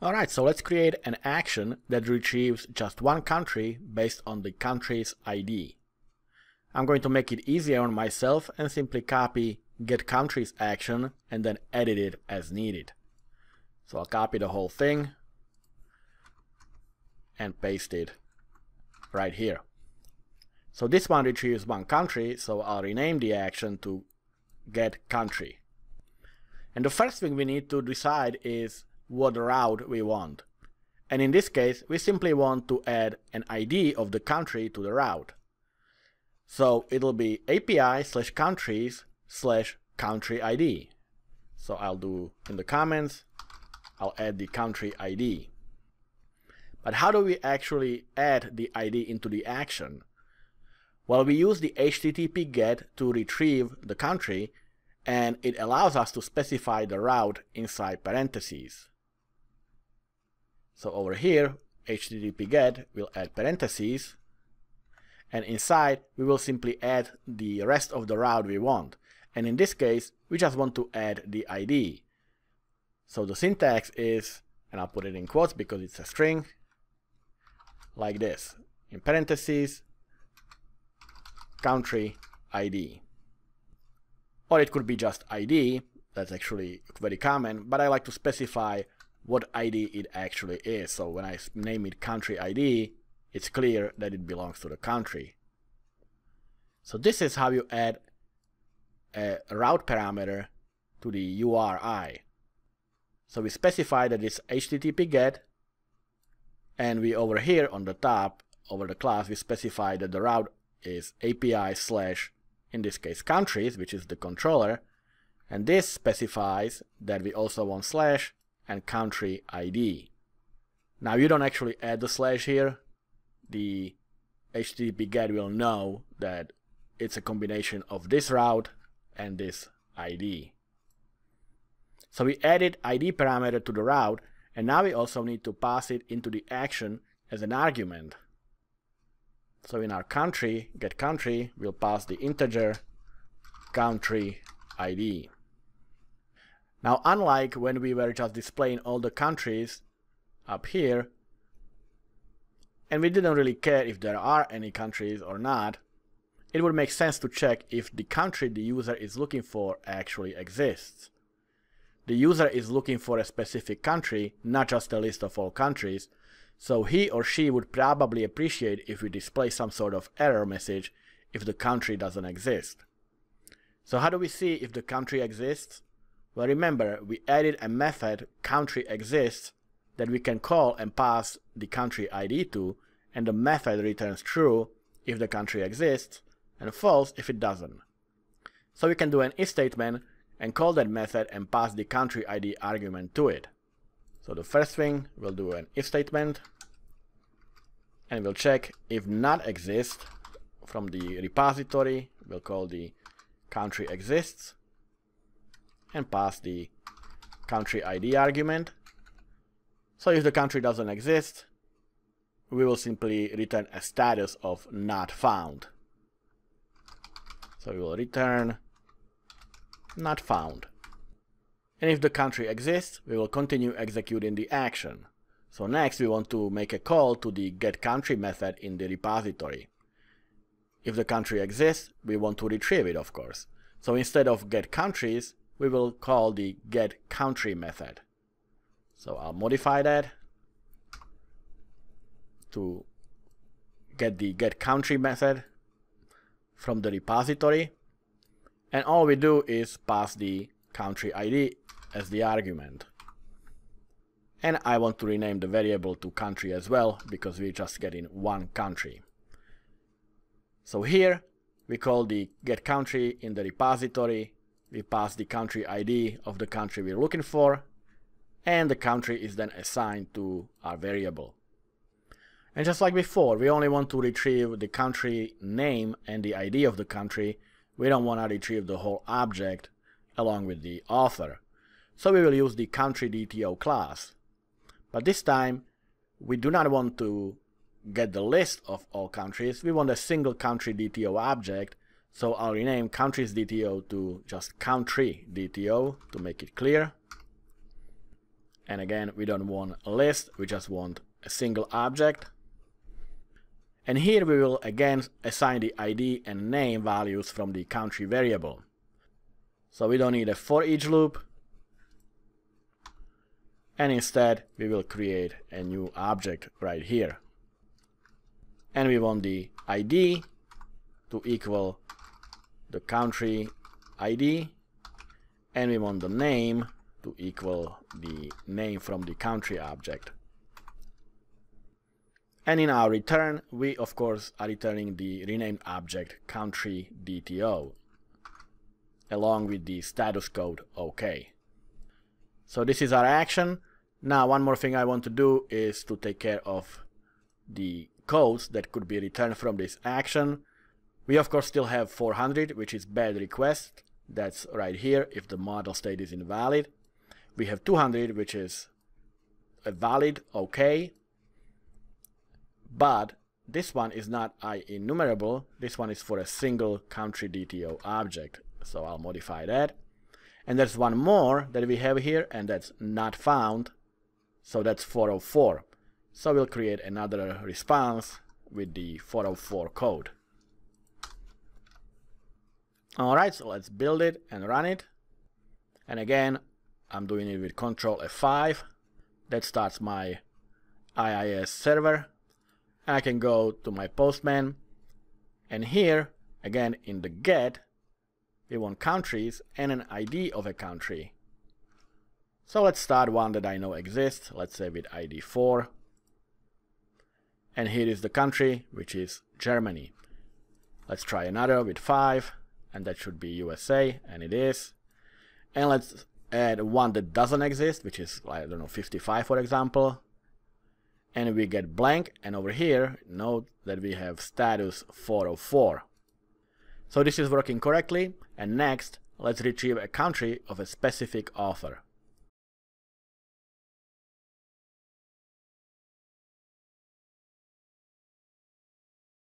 Alright, so let's create an action that retrieves just one country based on the country's ID. I'm going to make it easier on myself and simply copy getCountries action and then edit it as needed. So I'll copy the whole thing and paste it right here. So this one retrieves one country, so I'll rename the action to getCountry. And the first thing we need to decide is what route we want. And in this case, we simply want to add an ID of the country to the route. So it'll be api/countries/country ID. So I'll do in the comments, I'll add the country ID. But how do we actually add the ID into the action? Well, we use the HTTP GET to retrieve the country, and it allows us to specify the route inside parentheses. So over here, HTTP GET will add parentheses, and inside we will simply add the rest of the route we want. And in this case, we just want to add the ID. So the syntax is, and I'll put it in quotes because it's a string, like this, in parentheses, country ID. Or it could be just ID, that's actually very common, but I like to specify what ID it actually is. So when I name it country ID, it's clear that it belongs to the country. So this is how you add a route parameter to the URI. So we specify that it's HTTP GET, and we over here on the top, over the class, we specify that the route is api/ in this case countries, which is the controller, and this specifies that we also want slash and country ID. Now you don't actually add the slash here. The HTTP GET will know that it's a combination of this route and this ID. So we added ID parameter to the route, and now we also need to pass it into the action as an argument. So in our country, getCountry, we'll pass the integer country ID. Now, unlike when we were just displaying all the countries up here, and we didn't really care if there are any countries or not, it would make sense to check if the country the user is looking for actually exists. The user is looking for a specific country, not just a list of all countries, so he or she would probably appreciate if we display some sort of error message if the country doesn't exist. So how do we see if the country exists? Well, remember, we added a method countryExists that we can call and pass the country ID to, and the method returns true if the country exists and false if it doesn't. So we can do an if statement and call that method and pass the country ID argument to it. So the first thing, we'll do an if statement, and we'll check if not exists from the repository. We'll call the country exists and pass the country ID argument. So if the country doesn't exist, we will simply return a status of not found. So we will return not found. And if the country exists, we will continue executing the action. So next we want to make a call to the getCountry method in the repository. If the country exists, we want to retrieve it, of course. So instead of getCountries, we will call the getCountry method. So I'll modify that to get the getCountry method from the repository. And all we do is pass the country ID as the argument. And I want to rename the variable to country as well, because we're just getting one country. So here we call the getCountry in the repository, we pass the country ID of the country we're looking for, and the country is then assigned to our variable. And just like before, we only want to retrieve the country name and the ID of the country. We don't want to retrieve the whole object along with the author. So we will use the country DTO class. But this time, we do not want to get the list of all countries. We want a single country DTO object. So I'll rename countries DTO to just country DTO to make it clear. And again, we don't want a list, we just want a single object. And here we will again assign the ID and name values from the country variable. So we don't need a for each loop. And instead, we will create a new object right here. And we want the ID to equal the country ID. And we want the name to equal the name from the country object. And in our return, we of course are returning the renamed object country DTO along with the status code OK. So this is our action. Now one more thing I want to do is to take care of the codes that could be returned from this action. We of course still have 400, which is bad request. That's right here if the model state is invalid. We have 200, which is a valid OK. But this one is not IEnumerable. This one is for a single country DTO object. So I'll modify that. And there's one more that we have here, and that's not found. So that's 404. So we'll create another response with the 404 code. Alright, so let's build it and run it. And again, I'm doing it with Control F5. That starts my IIS server. I can go to my Postman, and here again in the get we want countries and an ID of a country. So let's start one that I know exists, let's say with ID 4, and here is the country, which is Germany. Let's try another with 5, and that should be USA, and it is. And let's add one that doesn't exist, which is, I don't know, 55 for example. And we get blank, and over here note that we have status 404. So this is working correctly, and next let's retrieve a country of a specific author.